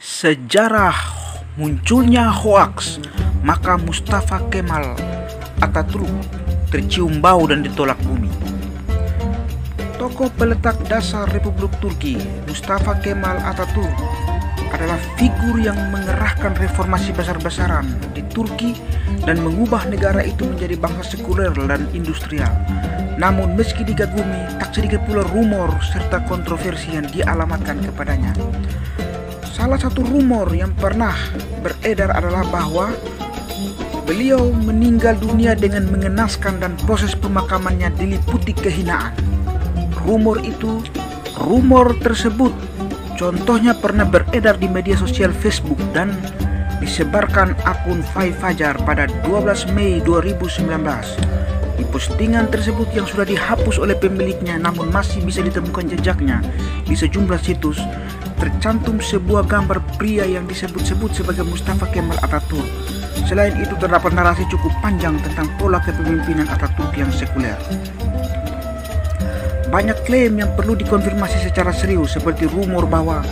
sejarah munculnya hoaks, maka Mustafa Kemal Atatürk tercium bau dan ditolak bumi. Tokoh peletak dasar Republik Turki, Mustafa Kemal Atatürk adalah figur yang mengerahkan reformasi besar-besaran di Turki dan mengubah negara itu menjadi bangsa sekuler dan industrial. Namun meski dikagumi, tak sedikit pula rumor serta kontroversi yang dialamatkan kepadanya. Salah satu rumor yang pernah beredar adalah bahwa beliau meninggal dunia dengan mengenaskan dan proses pemakamannya diliputi kehinaan. Rumor tersebut contohnya pernah beredar di media sosial Facebook dan disebarkan akun Five Ajar pada 12 Mei 2019. Di postingan tersebut yang sudah dihapus oleh pemiliknya namun masih bisa ditemukan jejaknya di sejumlah situs, tercantum sebuah gambar pria yang disebut-sebut sebagai Mustafa Kemal Atatürk. Selain itu terdapat narasi cukup panjang tentang pola kepemimpinan Atatürk yang sekuler. Banyak klaim yang perlu dikonfirmasi secara serius, seperti rumor bahwa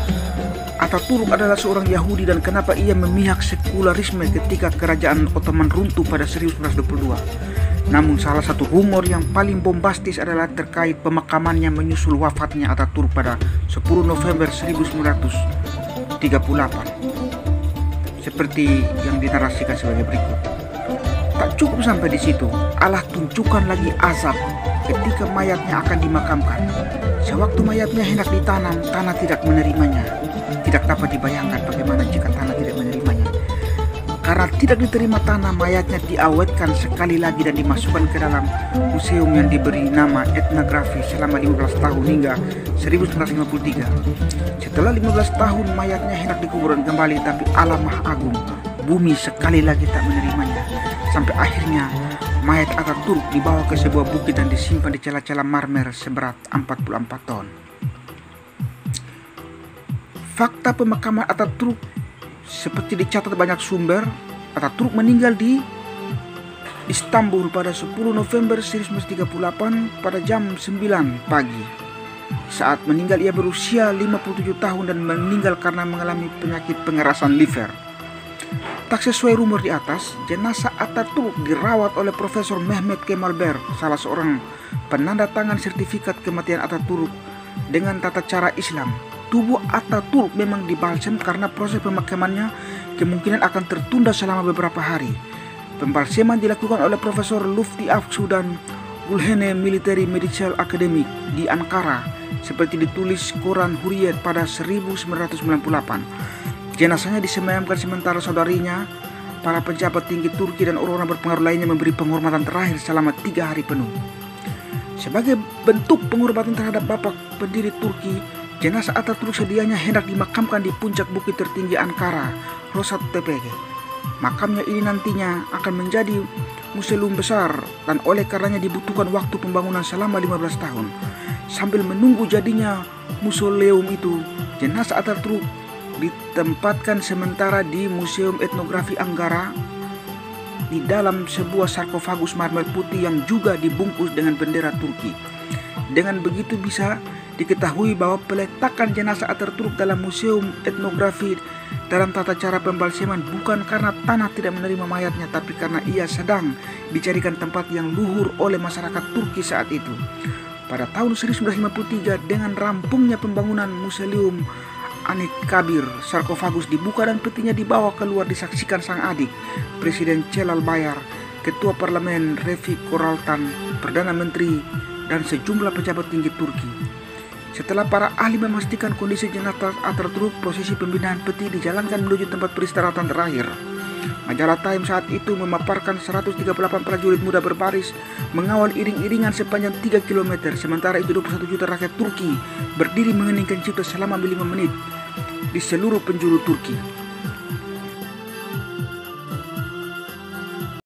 Atatürk adalah seorang Yahudi dan kenapa ia memihak sekularisme ketika kerajaan Ottoman runtuh pada 1922. Namun salah satu rumor yang paling bombastis adalah terkait pemakamannya menyusul wafatnya Atatürk pada 10 November 1938. Seperti yang dinarasikan sebagai berikut. Tak cukup sampai di situ, Allah tunjukkan lagi azab ketika mayatnya akan dimakamkan. Sewaktu mayatnya hendak ditanam, tanah tidak menerimanya. Tidak dapat dibayangkan bagaimana jika tanah tidak menerimanya. Karena tidak diterima tanah, mayatnya diawetkan sekali lagi dan dimasukkan ke dalam museum yang diberi nama etnografi selama 15 tahun hingga 1953. Setelah 15 tahun mayatnya hendak dikuburkan kembali, tapi Allah Maha Agung, bumi sekali lagi tak menerimanya. Sampai akhirnya mayat Atatürk dibawa ke sebuah bukit dan disimpan di cela-cela marmer seberat 44 ton. Fakta pemakaman Atatürk seperti dicatat banyak sumber, Atatürk meninggal di Istanbul pada 10 November 1938 pada jam 9 pagi. Saat meninggal ia berusia 57 tahun dan meninggal karena mengalami penyakit pengerasan liver. Tak sesuai rumor di atas, jenazah Atatürk dirawat oleh Profesor Mehmet Kemalber, salah seorang penanda tangan sertifikat kematian Atatürk dengan tata cara Islam. Tubuh Atatürk memang dibalsem karena proses pemakamannya kemungkinan akan tertunda selama beberapa hari. Pembalseman dilakukan oleh Profesor Lufti Aksu dan Ulhene Military Medical Academy di Ankara, seperti ditulis koran Hurriyet pada 1998. Jenazahnya disemayamkan sementara saudarinya, para pejabat tinggi Turki dan orang-orang berpengaruh lainnya memberi penghormatan terakhir selama 3 hari penuh. Sebagai bentuk penghormatan terhadap bapak pendiri Turki, jenazah Atatürk sedianya hendak dimakamkan di puncak bukit tertinggi Ankara, Rosat Tepe. Makamnya ini nantinya akan menjadi museum besar dan oleh karenanya dibutuhkan waktu pembangunan selama 15 tahun. Sambil menunggu jadinya museum itu, jenazah Atatürk ditempatkan sementara di Museum Etnografi Ankara di dalam sebuah sarkofagus marmer putih yang juga dibungkus dengan bendera Turki. Dengan begitu bisa diketahui bahwa peletakan jenazah Atatürk dalam Museum Etnografi dalam tata cara pembalseman bukan karena tanah tidak menerima mayatnya, tapi karena ia sedang dicarikan tempat yang luhur oleh masyarakat Turki saat itu. Pada tahun 1953 dengan rampungnya pembangunan Museum Anıtkabir, sarkofagus dibuka dan petinya dibawa keluar disaksikan sang adik, Presiden Celal Bayar, Ketua Parlemen Refik Koraltan, Perdana Menteri, dan sejumlah pejabat tinggi Turki. Setelah para ahli memastikan kondisi jenazah Atatürk, prosesi pembinaan peti dijalankan menuju tempat peristirahatan terakhir. Majalah Time saat itu memaparkan 138 prajurit muda berbaris mengawal iring-iringan sepanjang 3 km. Sementara itu 21 juta rakyat Turki berdiri mengeningkan cipta selama 5 menit di seluruh penjuru Turki.